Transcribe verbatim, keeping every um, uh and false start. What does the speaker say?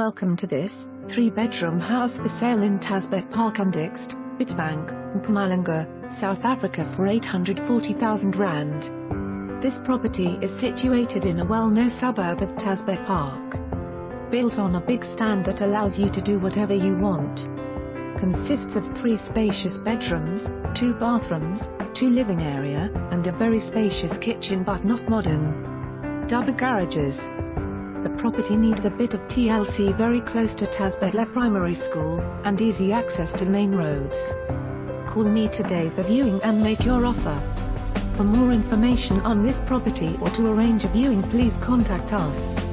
Welcome to this three-bedroom house for sale in Tasbet Park and Dixt, Witbank, Mpumalanga, South Africa for eight hundred forty thousand rand. This property is situated in a well-known suburb of Tasbet Park. Built on a big stand that allows you to do whatever you want. Consists of three spacious bedrooms, two bathrooms, two living area, and a very spacious kitchen but not modern. Double garages. The property needs a bit of T L C, very close to Tasbet Laer Primary School, and easy access to main roads. Call me today for viewing and make your offer. For more information on this property or to arrange a viewing, please contact us.